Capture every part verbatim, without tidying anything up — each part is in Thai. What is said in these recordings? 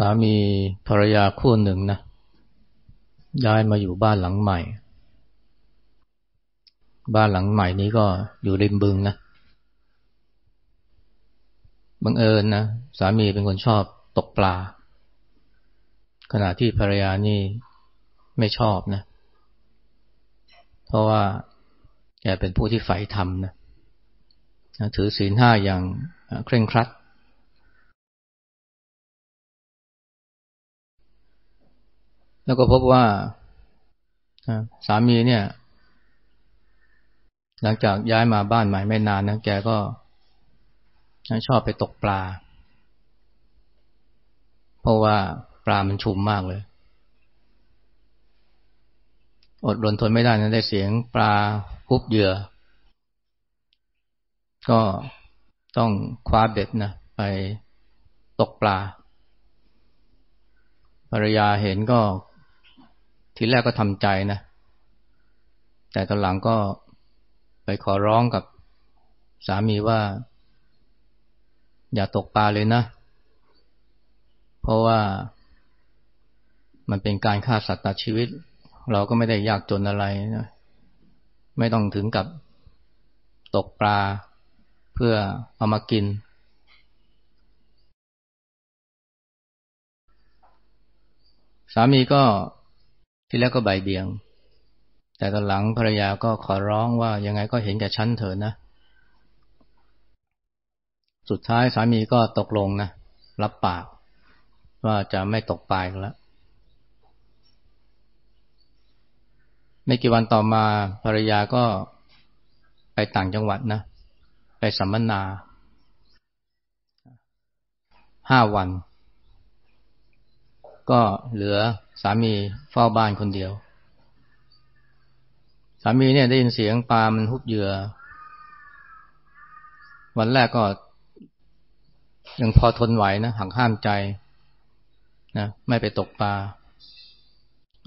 สามีภรรยาคู่หนึ่งนะย้ายมาอยู่บ้านหลังใหม่บ้านหลังใหม่นี้ก็อยู่ริมบึงนะบังเอิญนะสามีเป็นคนชอบตกปลาขณะที่ภรรยานี่ไม่ชอบนะเพราะว่าแกเป็นผู้ที่ใฝ่ธรรมนะถือศีลห้าอย่างเคร่งครัดแล้วก็พบว่าสามีเนี่ยหลังจากย้ายมาบ้านใหม่ไม่นานนะแกก็ชอบไปตกปลาเพราะว่าปลามันชุมมากเลยอดรนทนไม่ได้นะได้เสียงปลาคุบเหยื่อก็ต้องคว้าเบ็ดนะไปตกปลาภรรยาเห็นก็ทีแรกก็ทำใจนะแต่ตอนหลังก็ไปขอร้องกับสามีว่าอย่าตกปลาเลยนะเพราะว่ามันเป็นการฆ่าสัตว์ตัดชีวิตเราก็ไม่ได้ยากจนอะไรนะไม่ต้องถึงกับตกปลาเพื่อเอามากินสามีก็ที่แรกก็บ่ายเบี่ยงแต่ตอนหลังภรรยาก็ขอร้องว่ายังไงก็เห็นแก่ฉันเถอะนะสุดท้ายสามีก็ตกลงนะรับปากว่าจะไม่ตกปลาอีกแล้วไม่กี่วันต่อมาภรรยาก็ไปต่างจังหวัดนะไปสัมมนาห้าวันก็เหลือสามีเฝ้าบ้านคนเดียวสามีเนี่ยได้ยินเสียงปลามันฮุบเหยื่อวันแรกก็ยังพอทนไหวนะหักห้ามใจนะไม่ไปตกปลา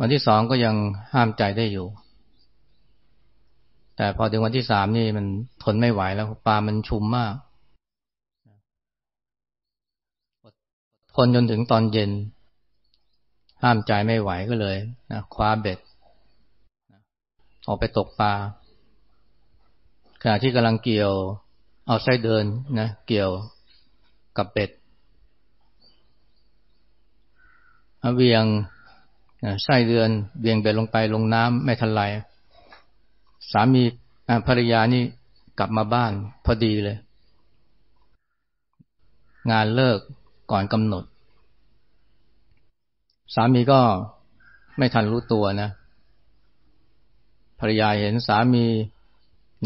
วันที่สองก็ยังห้ามใจได้อยู่แต่พอถึงวันที่สามนี่มันทนไม่ไหวแล้วปลามันชุมมากทนจนถึงตอนเย็นห้ามใจไม่ไหวก็เลยนะคว้าเบ็ดออกไปตกปลาขณะที่กำลังเกี่ยวเอาไส้เดินนะเกี่ยวกับเบ็ดเวียงนะไส้เดือนเวียงเบ็ดลงไปลงน้ำไม่ทันไรสามีภรรยานี่กลับมาบ้านพอดีเลยงานเลิกก่อนกำหนดสามีก็ไม่ทันรู้ตัวนะภรรยาเห็นสามี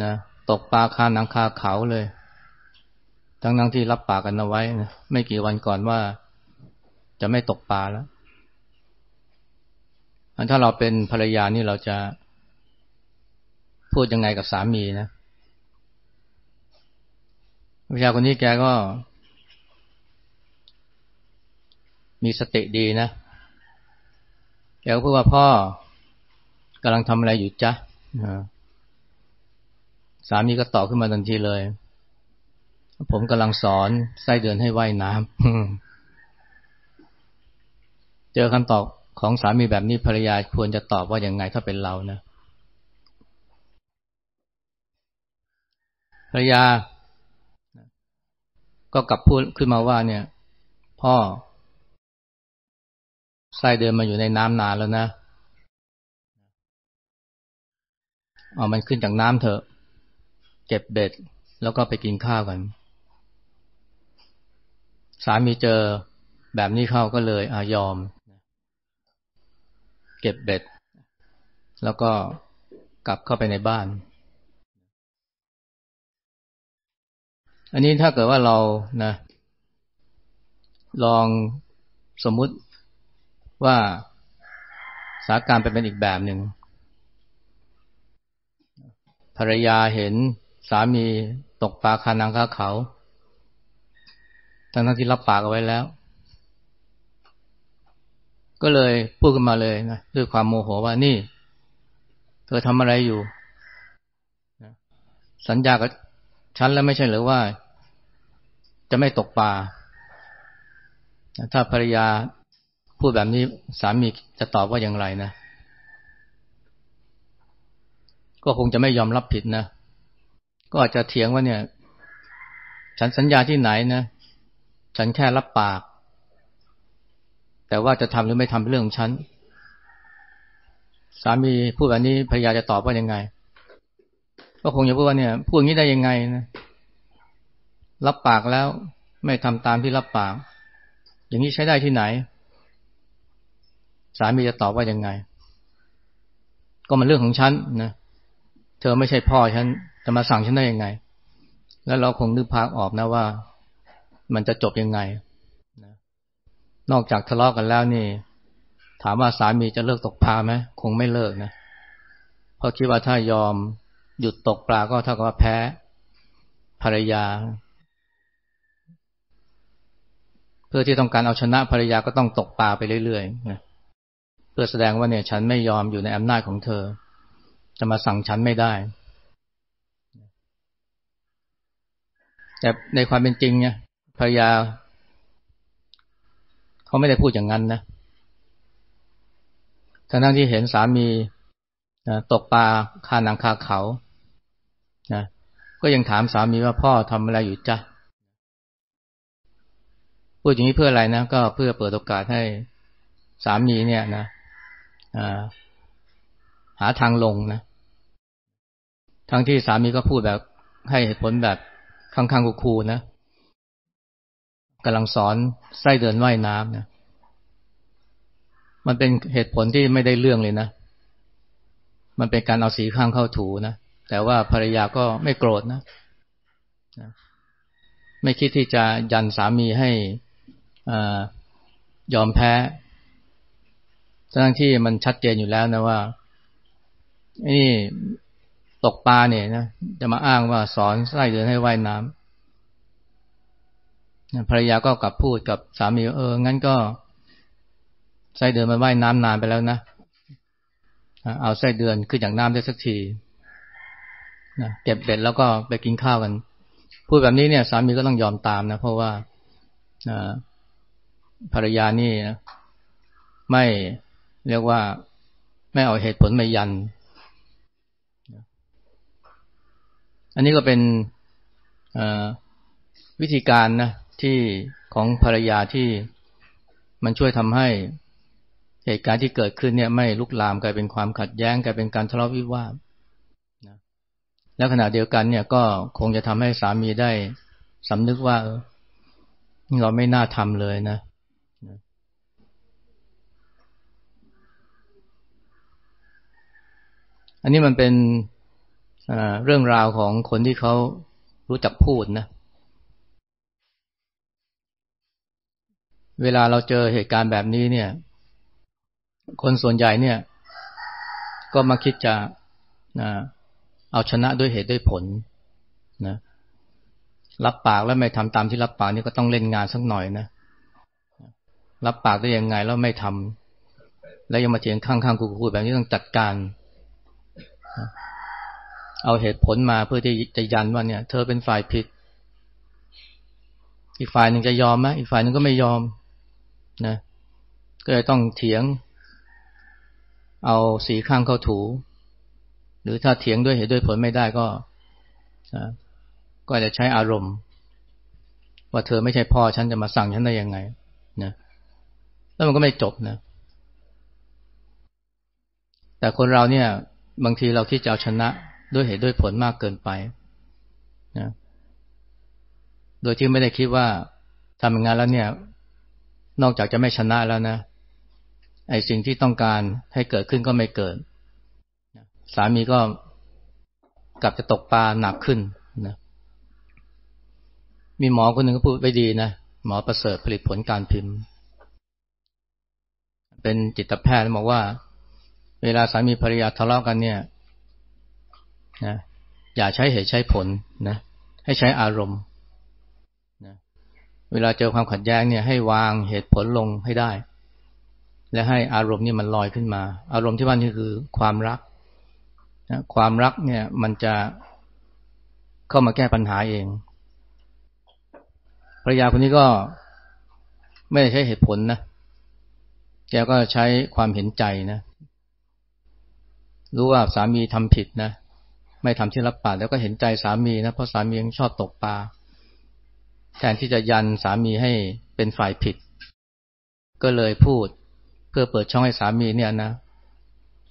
นะตกปลาคาหนังคาเขาเลยทั้งทั้งที่รับปากกันเอาไว้นะไม่กี่วันก่อนว่าจะไม่ตกปลาแล้วถ้าเราเป็นภรรยานี่เราจะพูดยังไงกับสามีนะภรรยาคนนี้แกก็มีสติดีนะแกก็พูดว่าพ่อกำลังทำอะไรอยู่จ๊ะสามีก็ตอบขึ้นมาทันทีเลยผมกำลังสอนไส้เดือนให้ว่ายน้ำ เจอคำตอบของสามีแบบนี้ภรรยาควรจะตอบว่าอย่างไงถ้าเป็นเรานะภรรยาก็กลับพูดขึ้นมาว่าเนี่ยพ่อไส้เดินมาอยู่ในน้ำนานแล้วนะเอามันขึ้นจากน้ำเถอะเก็บเบ็ดแล้วก็ไปกินข้าวกันสามีเจอแบบนี้เข้าก็เลยอ่ะยอมเก็บเบ็ดแล้วก็กลับเข้าไปในบ้านอันนี้ถ้าเกิดว่าเรานะลองสมมุติว่าสถานการณ์เป็นอีกแบบหนึ่งภรรยาเห็นสามีตกปลาคาหนังคาเขาทั้งทั้งที่รับปากเอาไว้แล้วก็เลยพูดขึ้นมาเลยนะด้วยความโมโหว่านี่เธอทำอะไรอยู่สัญญากับฉันแล้วไม่ใช่หรือว่าจะไม่ตกปลา ถ้าภรรยาพูดแบบนี้สามีจะตอบว่าอย่างไรนะก็คงจะไม่ยอมรับผิดนะก็อาจจะเถียงว่าเนี่ยฉันสัญญาที่ไหนนะฉันแค่รับปากแต่ว่าจะทำหรือไม่ทำเป็นเรื่องของฉันสามีพูดแบบนี้ภรรยาจะตอบว่ายังไงก็คงจะพูดว่าเนี่ยพูดอย่างนี้ได้ยังไงนะรับปากแล้วไม่ทำตามที่รับปากอย่างนี้ใช้ได้ที่ไหนสามีจะตอบว่ายังไงก็มันเรื่องของฉันนะเธอไม่ใช่พ่อฉันจะมาสั่งฉันได้ยังไงแล้วเราคงนึกภาพออกนะว่ามันจะจบยังไงนอกจากทะเลาะกันแล้วนี่ถามว่าสามีจะเลิกตกปลาไหมคงไม่เลิกนะเพราะคิดว่าถ้ายอมหยุดตกปลาก็เท่ากับว่าแพ้ภรรยาเพื่อที่ต้องการเอาชนะภรรยาก็ต้องตกปลาไปเรื่อยๆนะเพื่อแสดงว่าเนี่ยฉันไม่ยอมอยู่ในอำนาจของเธอจะมาสั่งฉันไม่ได้แต่ในความเป็นจริงเนี่ยภรรยาเขาไม่ได้พูดอย่างนั้นนะทั้งที่เห็นสามีนะตกปลาคาหนังคาเขานะก็ยังถามสามีว่าพ่อทำอะไรอยู่จ๊ะพูดอย่างนี้เพื่ออะไรนะก็เพื่อเปิดโอกาสให้สามีเนี่ยนะหาทางลงนะทั้งที่สามีก็พูดแบบให้เหตุผลแบบข้างๆคูๆนะกำลังสอนไส้เดือนว่ายน้ำนะมันเป็นเหตุผลที่ไม่ได้เรื่องเลยนะมันเป็นการเอาสีข้างเข้าถูนะแต่ว่าภรรยาก็ไม่โกรธนะไม่คิดที่จะยันสามีให้ยอมแพ้ทั้งที่มันชัดเจนอยู่แล้วนะว่านี่ตกปลาเนี่ยนะจะมาอ้างว่าสอนไล่เดินให้ว่ายน้ำภรรยาก็กลับพูดกับสามีเอองั้นก็ไส้เดือนมันว่ายน้ำนานไปแล้วนะเอาไส้เดือนขึ้นจากน้ำได้สักทีนะเก็บเบ็ดแล้วก็ไปกินข้าวกันพูดแบบนี้เนี่ยสามีก็ต้องยอมตามนะเพราะว่าภรรยานี่นะไม่เรียกว่าไม่เอาเหตุผลมายันอันนี้ก็เป็นวิธีการนะที่ของภรรยาที่มันช่วยทำให้เหตุการณ์ที่เกิดขึ้นเนี่ยไม่ลุกลามกลายเป็นความขัดแย้งกลายเป็นการทะเลาะวิวาทนะและขณะเดียวกันเนี่ยก็คงจะทำให้สามีได้สำนึกว่าเราไม่น่าทำเลยนะอันนี้มันเป็นเรื่องราวของคนที่เขารู้จักพูดนะเวลาเราเจอเหตุการณ์แบบนี้เนี่ยคนส่วนใหญ่เนี่ยก็มาคิดจะนะเอาชนะด้วยเหตุด้วยผลนะรับปากแล้วไม่ทำตามที่รับปากนี่ก็ต้องเล่นงานสักหน่อยนะรับปากได้ยังไงแล้วไม่ทำแล้วยังมาเถียงข้างๆกูกูแบบนี้ต้องจัดการเอาเหตุผลมาเพื่อที่จะยันว่าเนี่ยเธอเป็นฝ่ายผิดอีกฝ่ายหนึ่งจะยอมไหมอีกฝ่ายหนึ่งก็ไม่ยอมนะก็เลยต้องเถียงเอาสีข้างเข้าถูหรือถ้าเถียงด้วยเหตุด้วยผลไม่ได้ก็ก็จะใช้อารมณ์ว่าเธอไม่ใช่พ่อฉันจะมาสั่งฉันได้ยังไงนะแล้วมันก็ไม่จบนะแต่คนเราเนี่ยบางทีเราคิดจะเอาชนะด้วยเหตุด้วยผลมากเกินไปนะโดยที่ไม่ได้คิดว่าทำงานแล้วเนี่ยนอกจากจะไม่ชนะแล้วนะไอ้สิ่งที่ต้องการให้เกิดขึ้นก็ไม่เกิดสามีก็กลับจะตกปลาหนักขึ้นนะมีหมอคนหนึ่งก็พูดไว้ดีนะหมอประเสริฐผลิตผลการพิมพ์เป็นจิตแพทย์บอกว่าเวลาสามีภรรยาทะเลาะกันเนี่ยนะอย่าใช้เหตุใช้ผลนะให้ใช้อารมณ์เวลาเจอความขัดแย้งเนี่ยให้วางเหตุผลลงให้ได้และให้อารมณ์นี่มันลอยขึ้นมาอารมณ์ที่ว่านี่คือความรักนะความรักเนี่ยมันจะเข้ามาแก้ปัญหาเองภรรยาคนนี้ก็ ไม่ได้ใช้เหตุผลนะแกก็ใช้ความเห็นใจนะรู้ว่าสามีทำผิดนะไม่ทำที่รับปากแล้วก็เห็นใจสามีนะเพราะสามียังชอบตกปลาแทนที่จะยันสามีให้เป็นฝ่ายผิดก็เลยพูดเพื่อเปิดช่องให้สามีเนี่ยนะ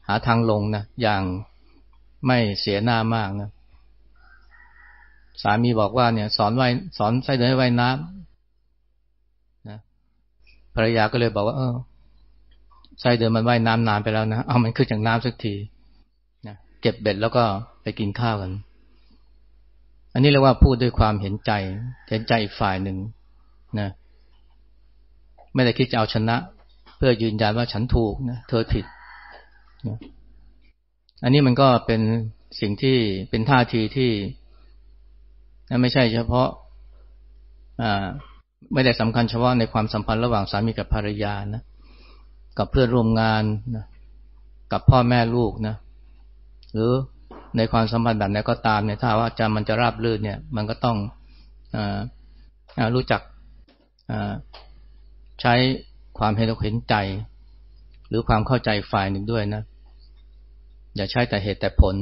หาทางลงนะอย่างไม่เสียหน้ามากนะสามีบอกว่าเนี่ยสอนไว้สอนไส้เดือนให้ว่ายน้ำนะภรรยาก็เลยบอกว่าเออไส้เดือนมันว่ายน้ำนานไปแล้วนะเอามันขึ้นจากน้ำสักทีนะเก็บเบ็ดแล้วก็ไปกินข้าวกันอันนี้เรียกว่าพูดด้วยความเห็นใจเห็นใจอีกฝ่ายหนึ่งนะไม่ได้คิดจะเอาชนะเพื่อยืนยันว่าฉันถูกนะเธอผิดนะอันนี้มันก็เป็นสิ่งที่เป็นท่าทีที่ไม่ใช่เฉพาะไม่ได้สำคัญเฉพาะในความสัมพันธ์ระหว่างสามีกับภรรยานะกับเพื่อนร่วมงานนะกับพ่อแม่ลูกนะหรือในความสัมพันธ์แบบไหนก็ตามเนี่ยถ้าว่าจะมันจะราบรื่นเนี่ยมันก็ต้องออรู้จักใช้ความเห็นอกเห็นใจหรือความเข้าใจฝ่ายหนึ่งด้วยนะอย่าใช้แต่เหตุแต่ผล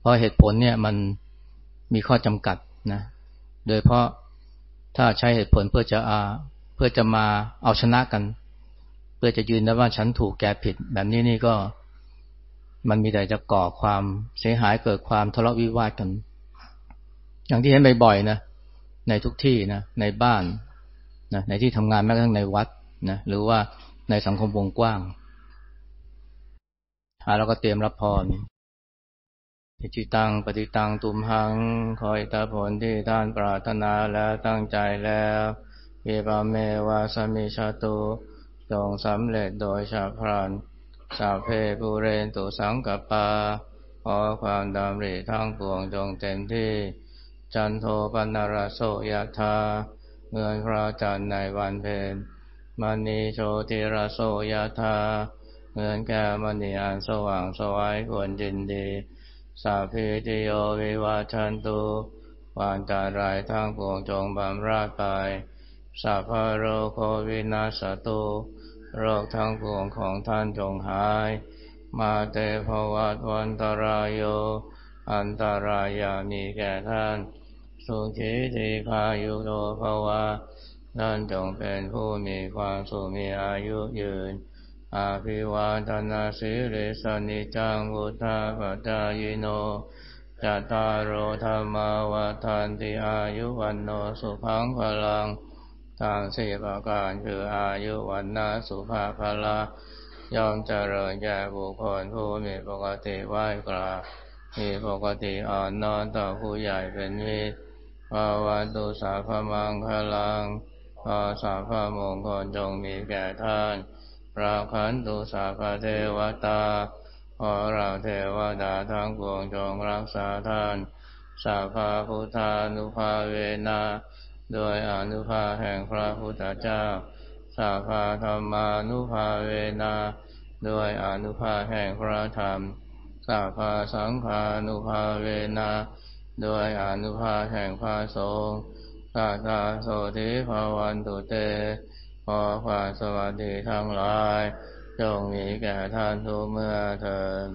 เพราะเหตุผลเนี่ยมันมีข้อจำกัดนะโดยเพราะถ้าใช้เหตุผลเพื่อจะอาเพื่อจะมาเอาชนะกันเพื่อจะยืนได้ว่าฉันถูกแกผิดแบบนี้นี่ก็มันมีแต่จะก่อความเสียหายเกิดความทะเลาะวิวาทกันอย่างที่เห็นบ่อยๆนะในทุกที่นะในบ้านนะในที่ทำงานแม้กระทั่งในวัดนะหรือว่าในสังคมวงกว้างเราก็เตรียมรับพรอิจิตังปฏิตังตุมหังขออิทธิผลที่ท่านปรารถนาและตั้งใจแล้วเอวาเมวาสมิชาตุจงสำเร็จโดยชาพรันสาเพภูเรนตุสังกัปปาขอความดำริทั้งปวงจงเต็มที่จันโทปนารโสยะธาเงินพระจันในวันเพ็ญมณีโชติระโสยะธาเงินแก่มณีอันสว่างสวัยควรยินดีสาพิติโยวิวาชันตุวานตารายทั้งปวงจงบำราดไปสัพพะโรคโควินาศตุโรคทั้งปวงของท่านจงหายมาเตภวัตวันตรายโยอันตรายามีแก่ท่านสุขีติคายุโกภวะท่านจงเป็นผู้มีความสุขมีอายุยืนอาภิวาทนาสิริสนิจังวุธาปจายโนจัตตารโอธรรมาวาทันติอายุวันโนสุขังพลังทางสี่ประการคืออายุวันนาสุภาพละย่อมเจริญแก่บุคคลผู้มีปกติไหว้กราบมีปกติอ่อนน้อมต่อผู้ใหญ่เป็นมิตรภาวะตุสาพมังคลังภาสาพมงคลจงมีแก่ท่านราคันตุสาพเทวตาขอเราเทวดาทั้งปวงจงรักษาท่านสาพพุทธานุภาเวนะโดยอนุภาแห่งพระพุทธเจ้าสาพธรรมานุภาเวนะโดยอนุภาแห่งพระธรรมสาพสังฆานุภาเวนะโดยอนุภาแห่งพระสงฆ์สาธาโสติภาวันตุเตขอความสวัสดีทั้งหลายจงมีแก่ท่านทุกเมื่อเทอญ